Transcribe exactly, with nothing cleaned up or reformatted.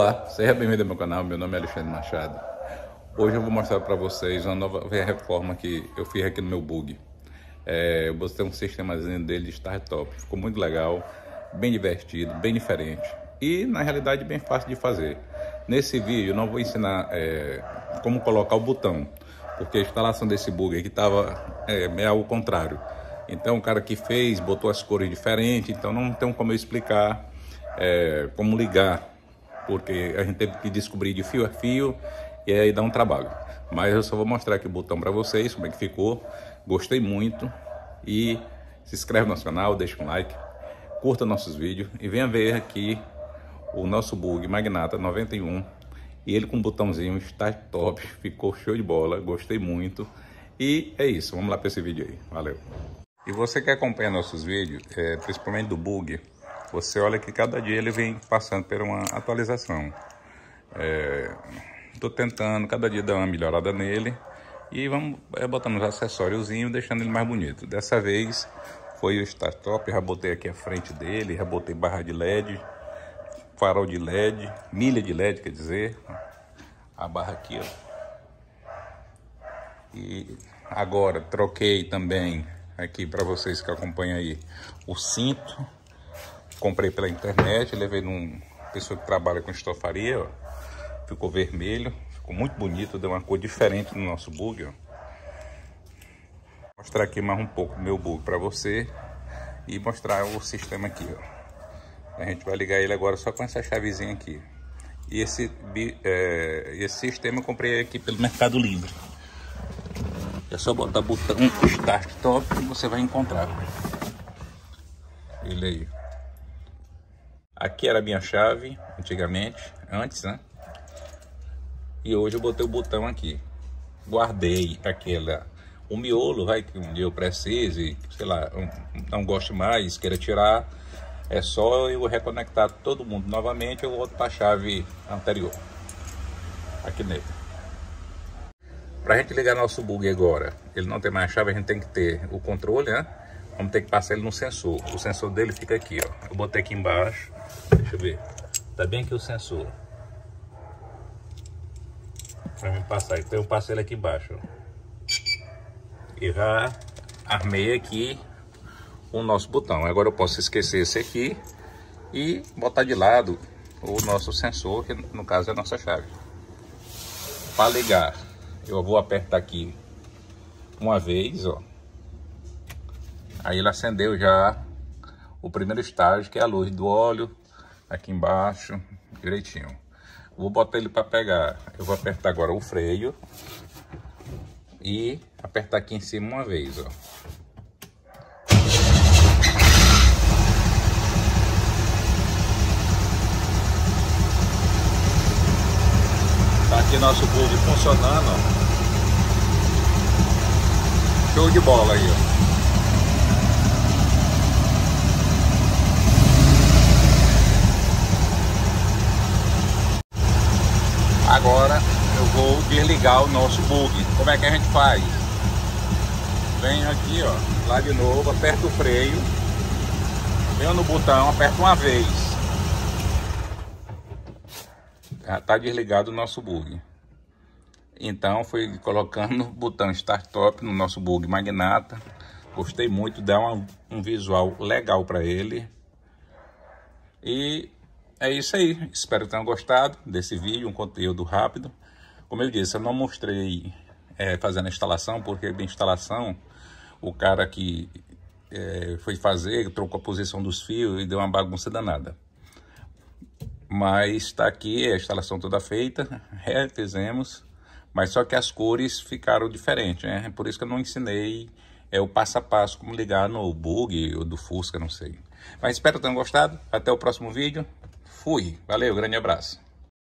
Olá, seja bem-vindo ao meu canal, meu nome é Alexandre Machado. Hoje eu vou mostrar para vocês uma nova reforma que eu fiz aqui no meu bug. É, eu botei um sistemazinho dele de startup, ficou muito legal, bem divertido, bem diferente e na realidade bem fácil de fazer. Nesse vídeo eu não vou ensinar é, como colocar o botão, porque a instalação desse bug aqui estava é, meio ao contrário. Então o cara que fez, botou as cores diferentes, então não tem como eu explicar é, como ligar. Porque a gente teve que descobrir de fio a fio e aí dá um trabalho. Mas eu só vou mostrar aqui o botão para vocês, como é que ficou. Gostei muito. E se inscreve no nosso canal, deixa um like, curta nossos vídeos. E venha ver aqui o nosso Bug Magnata noventa e um. E ele com um botãozinho está top, ficou show de bola, gostei muito. E é isso, vamos lá para esse vídeo aí, valeu. E você que acompanha nossos vídeos, é, principalmente do Bug, você olha que cada dia ele vem passando por uma atualização. Estou é, tentando cada dia dar uma melhorada nele. E vamos é, botando os acessóriozinhos, deixando ele mais bonito. Dessa vez foi o startup, já botei aqui a frente dele, já botei barra de L E D, farol de L E D, milha de L E D, quer dizer. A barra aqui, ó. E agora troquei também, aqui para vocês que acompanham aí, o cinto. Comprei pela internet, levei num pessoa que trabalha com estofaria, ó. Ficou vermelho, ficou muito bonito, deu uma cor diferente no nosso bug, ó. Vou mostrar aqui mais um pouco do meu bug para você e mostrar o sistema aqui, ó. A gente vai ligar ele agora só com essa chavezinha aqui. E esse, é, esse sistema eu comprei aqui pelo Mercado Livre. É só botar botão Start Top e você vai encontrar ele aí. Aqui era a minha chave, antigamente, antes, né? E hoje eu botei o botão aqui. Guardei aquela... O miolo, vai, que um dia eu precise, sei lá, um, não goste mais, queira tirar. É só eu reconectar todo mundo novamente, eu volto para a chave anterior. Aqui nele. Para a gente ligar nosso bug agora, ele não tem mais a chave, a gente tem que ter o controle, né? Vamos ter que passar ele no sensor. O sensor dele fica aqui, ó. Eu botei aqui embaixo. Deixa eu ver. Tá bem aqui o sensor. Pra mim passar. Então eu passei ele aqui embaixo, ó. E já armei aqui o nosso botão. Agora eu posso esquecer esse aqui e botar de lado o nosso sensor, que no caso é a nossa chave. Para ligar, eu vou apertar aqui uma vez, ó. Aí ele acendeu já o primeiro estágio, que é a luz do óleo, aqui embaixo, direitinho. Vou botar ele para pegar, eu vou apertar agora o freio e apertar aqui em cima uma vez, ó. Tá aqui nosso bug funcionando, ó. Show de bola aí, ó. Agora eu vou desligar o nosso bug. Como é que a gente faz? Venho aqui, ó, lá de novo, aperto o freio, venho no botão, aperto uma vez. Já tá desligado o nosso bug. Então fui colocando o botão Start Top no nosso bug Magnata. Gostei muito, dá uma, um visual legal para ele. E... é isso aí, espero que tenham gostado desse vídeo, um conteúdo rápido. Como eu disse, eu não mostrei é, fazendo a instalação, porque a instalação, o cara que é, foi fazer, trocou a posição dos fios e deu uma bagunça danada. Mas está aqui a instalação toda feita, refizemos, mas só que as cores ficaram diferentes, né? Por isso que eu não ensinei é, o passo a passo, como ligar no bug ou do Fusca, não sei. Mas espero que tenham gostado, até o próximo vídeo. Fui, valeu, grande abraço.